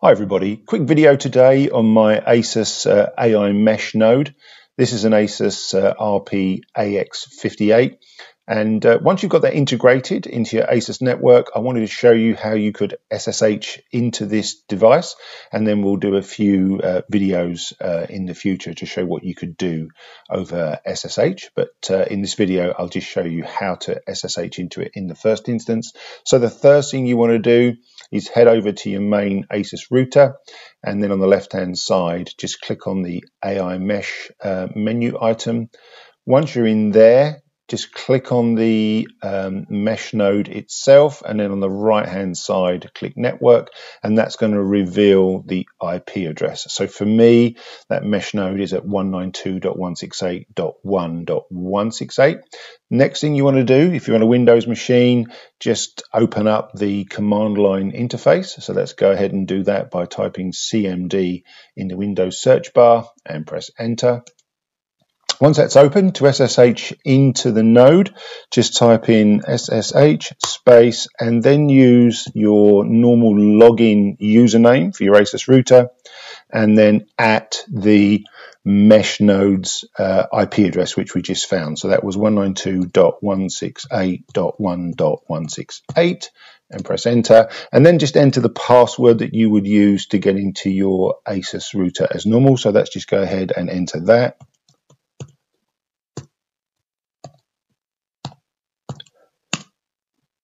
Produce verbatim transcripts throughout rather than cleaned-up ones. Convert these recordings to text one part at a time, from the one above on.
Hi everybody, quick video today on my ASUS uh, AiMesh node. This is an ASUS uh, R P A X fifty-eight, and uh, once you've got that integrated into your ASUS network, I wanted to show you how you could S S H into this device, and then we'll do a few uh, videos uh, in the future to show what you could do over S S H. But uh, in this video, I'll just show you how to S S H into it in the first instance. So the first thing you want to do is head over to your main ASUS router, and then on the left hand side just click on the AiMesh uh, menu item. Once you're in there, just click on the um, mesh node itself, and then on the right hand side click network, and that's going to reveal the I P address. So for me, that mesh node is at one ninety-two dot one sixty-eight dot one dot one sixty-eight. Next thing you want to do, if you're on a Windows machine, just open up the command line interface. So let's go ahead and do that by typing C M D in the Windows search bar and press enter. Once that's open, to S S H into the node, just type in S S H space and then use your normal login username for your ASUS router, and then at the mesh node's uh, I P address, which we just found. So that was one ninety-two dot one sixty-eight dot one dot one sixty-eight, and press enter, and then just enter the password that you would use to get into your ASUS router as normal. So let's just go ahead and enter that.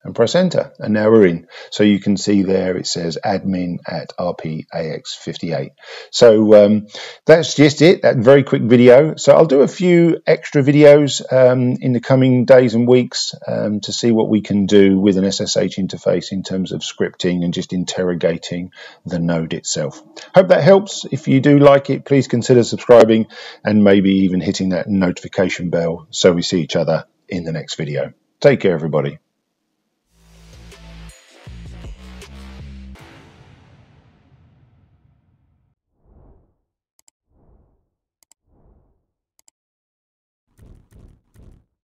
And press enter, and now we're in. So you can see there it says admin at R P A X fifty-eight. So um, that's just it, that very quick video. So I'll do a few extra videos um, in the coming days and weeks um, to see what we can do with an S S H interface in terms of scripting and just interrogating the node itself. Hope that helps. If you do like it, please consider subscribing and maybe even hitting that notification bell so we see each other in the next video. Take care, everybody.